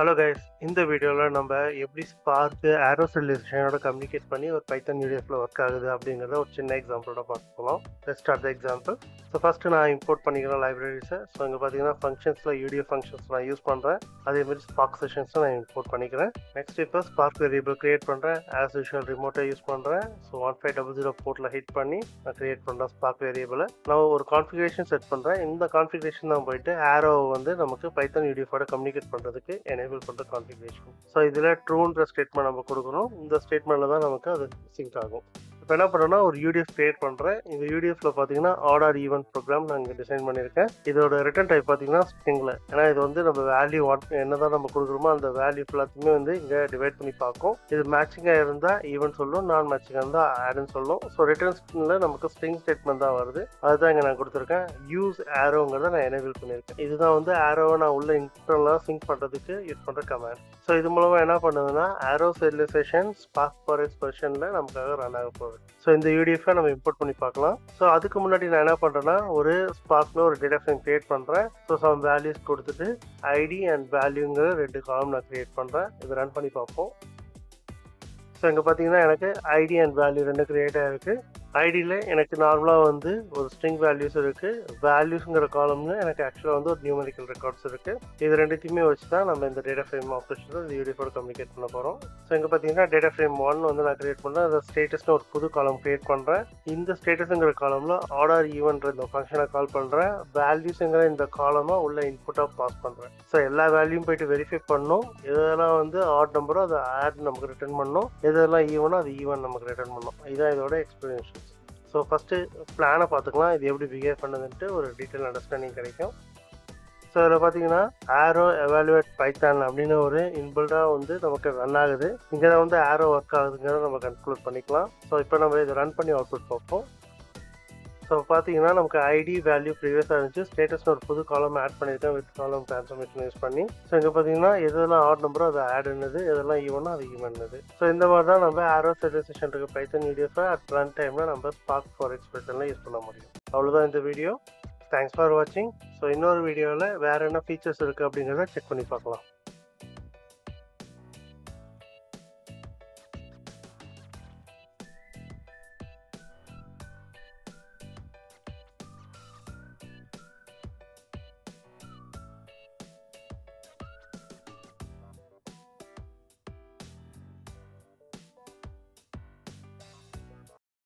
Hello guys, in the video la namba eppadi Spark Arrow solution oda communicate panni or Python UDF la work agudhu abdinga oru chinna example oda paakalam. Let's start the example. So first na import panikira libraries. So inga pathina functions la UDF functions la use pandren. Adhe mari Spark sessions na import panikiren. Next ipo Spark variable create pandren. As usual remote use pandren. So 1500 port la hit panni na create pandra Spark variable. Now or configuration set pandren. Indha configuration la poitte Arrow vande namakku Python UDF oda communicate pandradhukku for the configuration. So this is true statement. In the statement we sync. If you have a UDF create, in the UDF odd or even program design. This is a return type of string. Value the value divide matching even non-matching add. So return string statement use arrow enable. This is the arrow internal sync command. So this is arrow serialization Spark version run. So in the UDF we import பண்ணி பார்க்கலாம். So அதுக்கு முன்னாடி நான் என்ன பண்றேன்னா ஒரு Spark ல ஒரு data frame create பண்றேன். So some values கொடுத்துட்டு ID and valueங்கற ரெண்டு column நான் create பண்றேன். இது ரன் பண்ணி பார்ப்போம். So இங்க பாத்தீங்கன்னா எனக்கு ID and value ரெண்டு create ஆயிருக்கு. ID ல எனக்கு நார்மலா வந்து ஒரு string values இருக்கு. valuesங்கற காலம்ல எனக்கு actually வந்து ஒரு numerical records இருக்கு. இது ரெண்டுத்தையுமே வச்சு தான் நம்ம இந்த data frame ஆப்ரேஷன்ல இந்த UDF ஓட communicate பண்ண போறோம். சோ இங்க பாத்தீங்கன்னா data frame 1 வந்து நான் கிரியேட் பண்ண அந்த statusன ஒரு புது column கிரியேட் பண்றேன். இந்த statusங்கற காலம்ல odd or evenன்ற இந்த ஃபங்ஷனை கால் பண்றேன். valuesங்கற இந்த காலமா உள்ள இன்புட்டா பாஸ் பண்றேன். சோ எல்லா வேல்யூவும் போய்ட்டு வெரிஃபை பண்ணனும். எதெல்லாம் வந்து odd நம்பரோ அது odd நமக்கு ரிட்டர்ன் பண்ணனும். எதெல்லாம் ஈவனோ அது ஈவன் நமக்கு ரிட்டர்ன் பண்ணனும். இதான் இதோட எக்ஸ்பிளனேஷன். So first plan பாத்துக்கலாம் இது எப்படி பிஹேவ் பண்ணுதுன்னு ஒரு டீடைல் அண்டர்ஸ்டாண்டிங் கிடைக்கும். சோ இதுல பாத்தீங்கன்னா Arrow evaluate Python அப்படின ஒரு இன்பில்டா வந்து நமக்கு ரன் ஆகுது. இங்க வந்து Arrow வர்க் ஆகுதுங்கறத நம்ம கன்க்ளூட் பண்ணிக்கலாம். சோ இப்போ நம்ம இத ரன் பண்ணி அவுட்புட் பார்ப்போம். சோ பாத்தீங்கன்னா நமக்கு ID value previous இருந்துச்சு. ஸ்டேட்டஸ்ல ஒரு புது காலம் ஆட் பண்ணிட்டேன் வித் காலம் ட்ரான்ஸ்ஃபர்மேஷன் யூஸ் பண்ணி. சோ இங்க பாத்தீங்கன்னா எதெல்லாம் ஆட் நம்பரோ அது ஆட் என்னது, எதெல்லாம் ஈவனோ அது ஈவன் என்னது. சோ இந்த மாதிரி தான் நம்ம Arrow serialization க்கு Python UDF at run timeல நம்ம Spark for expressionல யூஸ் பண்ண முடியும். அவ்வளவுதான் இந்த video. Thanks for watching. So இன்னொரு வீடியோல வேற என்ன ஃபீச்சர்ஸ் இருக்கு அப்படிங்கறத செக் பண்ணி பார்க்கலாம்.